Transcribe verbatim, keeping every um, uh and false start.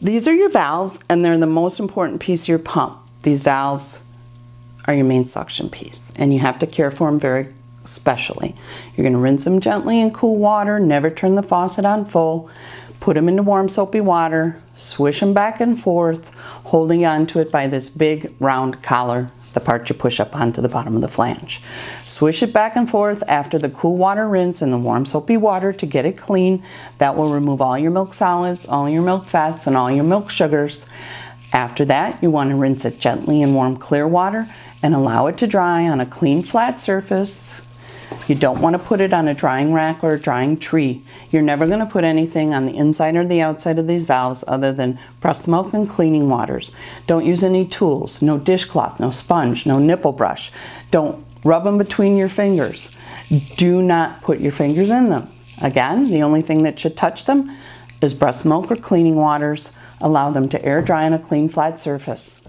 These are your valves, and they're the most important piece of your pump. These valves are your main suction piece, and you have to care for them very specially. You're going to rinse them gently in cool water, never turn the faucet on full, put them into warm soapy water, swish them back and forth, holding onto it by this big round collar, the part you push up onto the bottom of the flange. Swish it back and forth after the cool water rinse and the warm soapy water to get it clean. That will remove all your milk solids, all your milk fats, and all your milk sugars. After that, you want to rinse it gently in warm clear water and allow it to dry on a clean flat surface. You don't want to put it on a drying rack or a drying tree. You're never going to put anything on the inside or the outside of these valves other than breast milk and cleaning waters. Don't use any tools, no dishcloth, no sponge, no nipple brush. Don't rub them between your fingers. Do not put your fingers in them. Again, the only thing that should touch them is breast milk or cleaning waters. Allow them to air dry on a clean flat surface.